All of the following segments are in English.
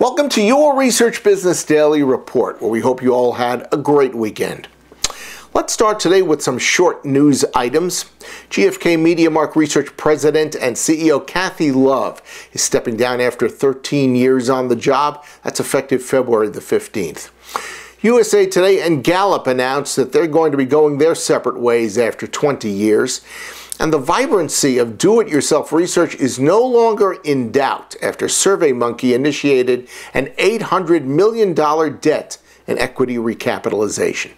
Welcome to your Research Business Daily Report, where we hope you all had a great weekend. Let's start today with some short news items. GFK MediaMark Research President and CEO Kathy Love is stepping down after 13 years on the job. That's effective February the 15th. USA Today and Gallup announced that they're going to be going their separate ways after 20 years. And the vibrancy of do-it-yourself research is no longer in doubt after SurveyMonkey initiated an $800 million debt and equity recapitalization.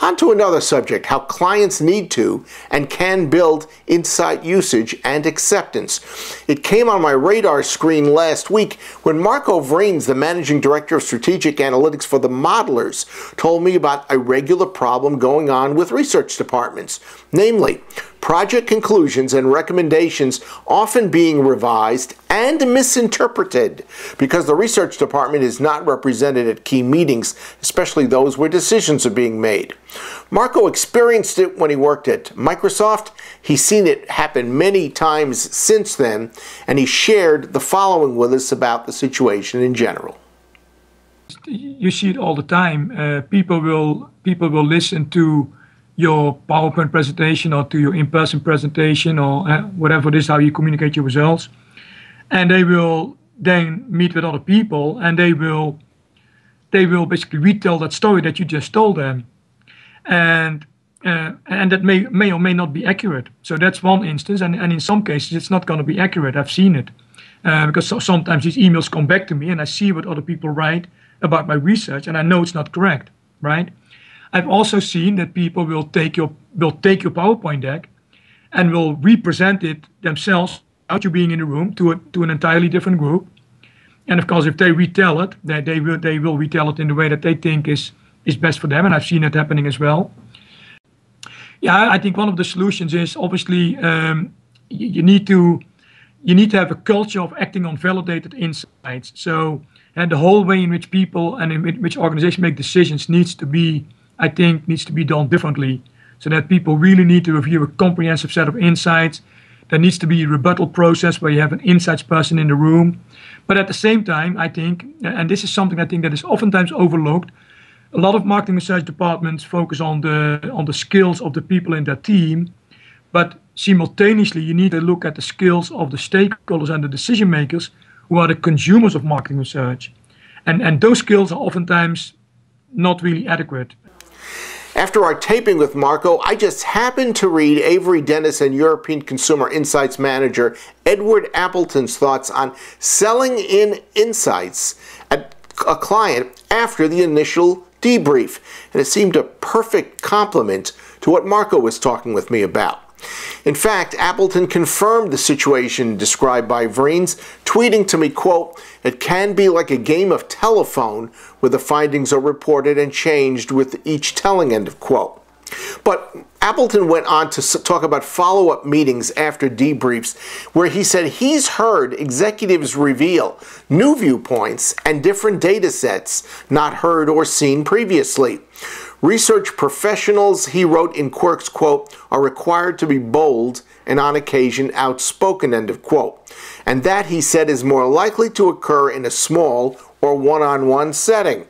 On to another subject, how clients need to and can build insight usage and acceptance. It came on my radar screen last week when Marco Vriens, the Managing Director of Strategic Analytics for the Modelers, told me about a regular problem going on with research departments, namely project conclusions and recommendations often being revised and misinterpreted because the research department is not represented at key meetings, especially those where decisions are being made. Marco experienced it when he worked at Microsoft. He's seen it happen many times since then, and he shared the following with us about the situation in general. You see it all the time. People will listen to your PowerPoint presentation or to your in-person presentation or whatever it is, how you communicate your results. And they will then meet with other people and they will basically retell that story that you just told them. And that may or may not be accurate. So that's one instance. And in some cases, it's not going to be accurate. I've seen it. Because sometimes these emails come back to me and I see what other people write about my research and I know it's not correct, right? I've also seen that people will take your PowerPoint deck and will represent it themselves without you being in the room to an entirely different group. And of course, if they retell it, they will retell it in the way that they think is best for them. And I've seen it happening as well. Yeah, I think one of the solutions is obviously you need to have a culture of acting on validated insights. So and the whole way in which people and in which organizations make decisions needs to be done differently, so that people really need to review a comprehensive set of insights. There needs to be a rebuttal process where you have an insights person in the room. But at the same time, I think, and this is something I think that is oftentimes overlooked, a lot of marketing research departments focus on the skills of the people in their team, but simultaneously you need to look at the skills of the stakeholders and the decision makers who are the consumers of marketing research. And those skills are oftentimes not really adequate. After our taping with Marco, I just happened to read Avery Dennison, European Consumer Insights Manager, Edward Appleton's thoughts on selling in insights at a client after the initial debrief. And it seemed a perfect complement to what Marco was talking with me about. In fact, Appleton confirmed the situation described by Vriens, tweeting to me, quote, "It can be like a game of telephone where the findings are reported and changed with each telling," end of quote. But Appleton went on to talk about follow-up meetings after debriefs, where he said he's heard executives reveal new viewpoints and different data sets not heard or seen previously. Research professionals, he wrote in Quirk's, quote, "are required to be bold and on occasion outspoken," end of quote. And that, he said, is more likely to occur in a small or one-on-one setting.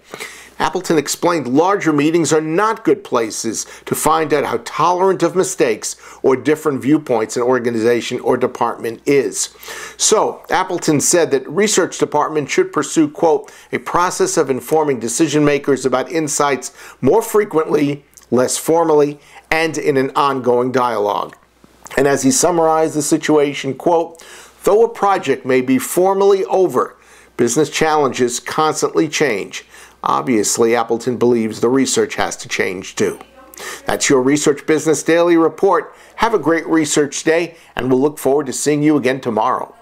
Appleton explained larger meetings are not good places to find out how tolerant of mistakes or different viewpoints an organization or department is. So, Appleton said that research departments should pursue, quote, "a process of informing decision makers about insights more frequently, less formally, and in an ongoing dialogue." And as he summarized the situation, quote, "though a project may be formally over, business challenges constantly change." Obviously, Appleton believes the research has to change too. That's your Research Business Daily Report. Have a great research day, and we'll look forward to seeing you again tomorrow.